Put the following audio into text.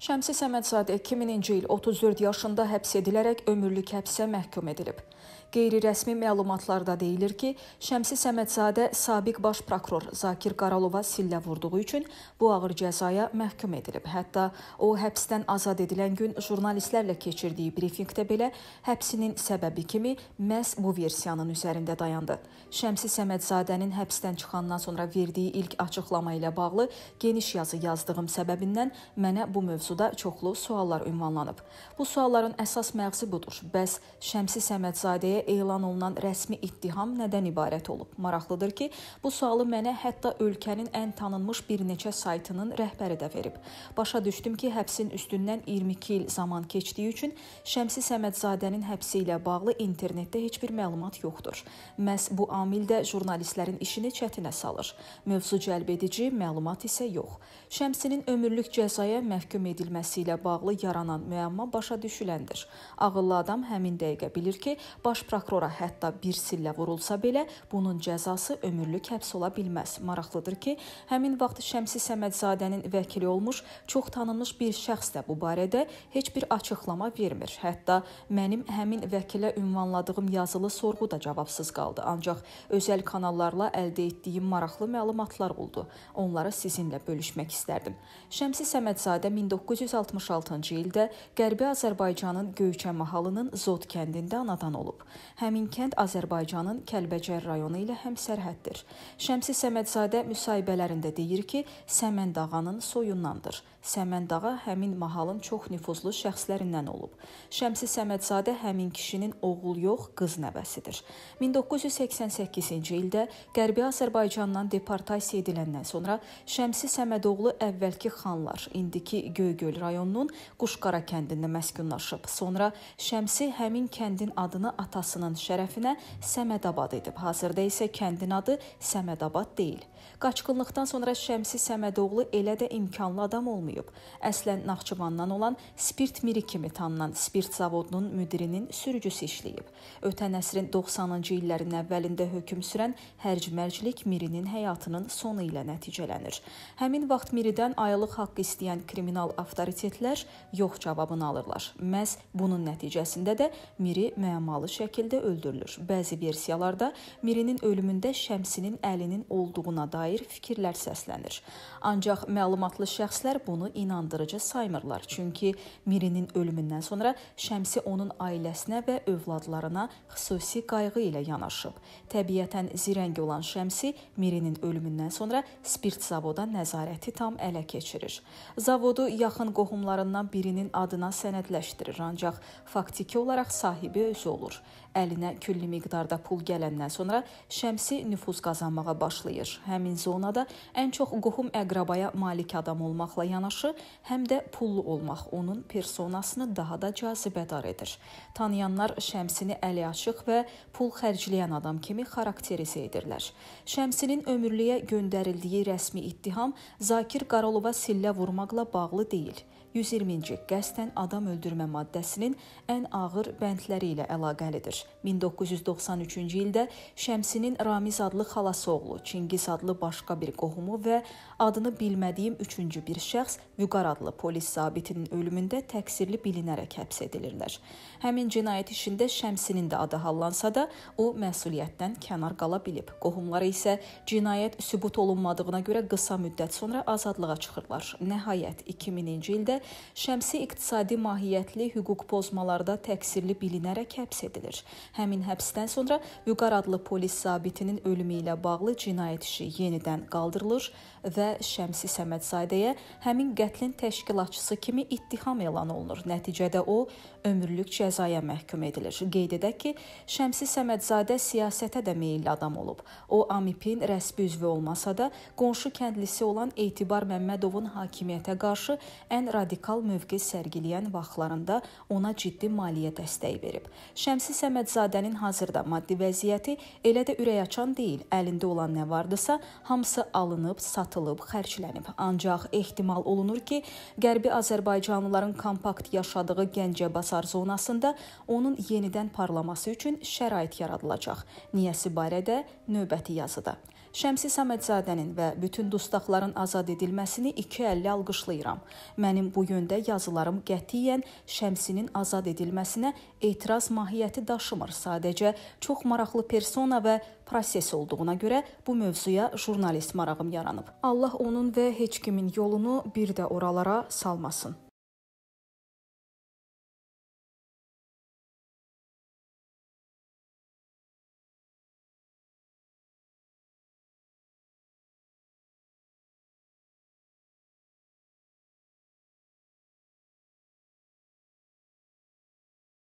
Şəmsi Səmədzadə 2000-ci il 34 yaşında həbs edilərək ömürlük həbsə məhkum edilib. Qeyri-rəsmi məlumatlarda deyilir ki, Şəmsi Səmədzadə sabiq baş prokuror Zakir Qaralova sillə vurduğu üçün bu ağır cəzaya məhkum edilib. Hətta o, həbsdən azad edilən gün jurnalistlərlə keçirdiyi brifinqdə belə həbsinin səbəbi kimi məhz bu versiyanın üzərində dayandı. Şəmsi Səmədzadənin həbsdən çıxandan sonra verdiyi ilk açıqlama ilə bağlı geniş yazı yazdığım səbəbindən mənə bu mövzu da çoxlu suallar ünvanlanıb. Bu sualların əsas məğzi budur. Bəs Şəmsi Səmədzadəyə elan olunan rəsmi ittiham nədən ibarət olub? Maraqlıdır ki, bu sualı mənə hətta ölkənin ən tanınmış bir neçə saytının rəhbəri də verib. Başa düşdüm ki, həbsin üstündən 22 il zaman keçdiyi üçün Şəmsi Səmədzadənin həbsi ilə bağlı internetdə heç bir məlumat yoxdur. Məhz bu amil də jurnalistlərin işini çətinə salır. Mövzu cəlbedici, məlumat isə yox. Şəmsinin ömürlük cəzaya məhkum edilməsi ilə bağlı yaranan müəmma başa düşüləndir. Ağıllı adam həmin dəqiqə bilir ki, baş prokurora hətta bir sillə vurulsa belə, bunun cəzası ömürlük həbs ola bilməz. Maraqlıdır ki, həmin vaxt Şəmsi Səmədzadənin vəkili olmuş, çox tanınmış bir şəxs də bu barədə heç bir açıqlama vermir. Hətta mənim həmin vəkilə ünvanladığım yazılı sorğu da cavabsız qaldı. Ancaq özəl kanallarla əldə etdiyim maraqlı məlumatlar oldu. Onları sizinlə bölüşmək istərdim. Şəmsi Səmədzadə 1966-cı ildə Qərbi Azərbaycanın Göyçə Mahallının Zod kəndində anadan olub. Həmin kənd Azərbaycanın Kəlbəcər rayonu ilə həmsərhəddir. Şəmsi Səmədzadə müsahibələrində deyir ki, Səməndağanın soyundandır. Səməndağa həmin mahallın çox nüfuzlu şəxslərindən olub. Şəmsi Səmədzadə həmin kişinin oğul yox, qız nəvəsidir. 1988-ci ildə Qərbi Azərbaycandan deportasiya ediləndən sonra Şəmsi Səmədoğlu əvvəlki xanlar, indiki Göyçə Göl rayonunun Kuşkara kəndində məskunlaşıb. Sonra Şəmsi həmin kəndin adını atasının şərəfinə Semedabad edib. Hazırda isə kəndin adı Semedabad deyil. Qaçqınlıqdan sonra Şəmsi Səmədoğlu elə də imkanlı adam olmayıb. Əslən Naxçıvandan olan Spirt Miri kimi tanınan Spirt zavodunun müdirinin sürücüsü işləyib. Ötən əsrin 90-cı illərin əvvəlində hökm sürən hərc-mərclik Mirinin həyatının sonu ilə nəticələnir. Həmin vaxt Miridən aylıq haqqı istəyən kriminal avtoritetlər yox cavabını alırlar. Məhz bunun nəticəsində də Miri müəmmalı şəkildə öldürülür. Bəzi versiyalarda Mirinin ölümündə Şəmsinin əlinin olduğuna dair fikirlər səslənir. Ancaq məlumatlı şəxslər bunu inandırıcı saymırlar. Çünki Mirinin ölümündən sonra Şəmsi onun ailəsinə və övladlarına xüsusi qayğı ilə yanaşıb. Təbiətən zirəng olan Şəmsi Mirinin ölümündən sonra Spirt zavoda nəzarəti tam ələ keçirir. Zavodu yaxın qohumlarından birinin adına sənədləşdirir, ancaq faktiki olaraq sahibi özü olur. Əlinə külli miqdarda pul gələndən sonra Şəmsi nüfuz qazanmağa başlayır. Həmin zonada ən çox qohum əqrabaya malik adam olmaqla yanaşı, həm də pullu olmaq onun personasını daha da cazibədar edir. Tanıyanlar Şəmsini əli açıq və pul xərcləyən adam kimi xarakterizə edirlər. Şəmsinin ömürlüyə göndərildiyi rəsmi ittiham Zakir Qaralova sillə vurmaqla bağlı deyil. 120-ci qəsdən adam öldürmə maddəsinin ən ağır bəndləri ilə əlaqəlidir. 1993-cü ildə Şəmsinin Ramiz adlı xalası oğlu, Çingiz adlı başqa bir qohumu və adını bilmədiyim üçüncü bir şəxs Vüqar adlı polis zabitinin ölümündə təqsirli bilinərək həbs edilirlər. Həmin cinayət işində Şəmsinin də adı hallansa da, o məsuliyyətdən kənar qala bilib. Qohumları isə cinayət sübut olunmadığına görə qısa müddət sonra azadlığa çıxırlar. Nəhayət 2000-ci ildə Şəmsi iqtisadi mahiyyətli hüquq pozmalarda təqsirli bilinərək həbs edilir. Həmin həbsdən sonra Vüqar adlı polis zabitinin ölümü ilə bağlı cinayət işi yenidən qaldırılır və Şəmsi Səmədzadəyə həmin qətlin təşkilatçısı kimi ittiham elan olunur. Nəticədə o, ömürlük cəzaya məhkum edilir. Qeyd edək ki, Şəmsi Səmədzadə siyasətə də meyilli adam olub. O, AMİP-in rəsmi üzvü olmasa da, qonşu kəndlisi olan Etibar Məmmədovun hakimiyyətə qarşı ən radikal mövqe sərgiləyən vaxtlarında ona ciddi maliyyə dəstəyi verib. Şəmsi Səmədzadənin hazırda maddi vəziyyəti elə də ürəkaçan deyil. Əlində olan nə vardısa, hamısı alınıb, satılıb, xərclənib. Ancaq ehtimal olunur ki, Qərbi Azərbaycanlıların kompakt yaşadığı Gəncəbazar zonasında onun yenidən parlaması üçün şərait yaradılacaq. Niyəsi barədə növbəti yazıda. Şəmsi Səmədzadənin və bütün dustaqların azad edilməsini iki əlli alqışlayıram. Mənim bu yöndə yazılarım qətiyyən Şəmsinin azad edilməsinə etiraz mahiyyəti daşımır. Sadəcə çox maraqlı persona və proses olduğuna görə bu mövzuya jurnalist marağım yaranıb. Allah onun və heç kimin yolunu bir də oralara salmasın.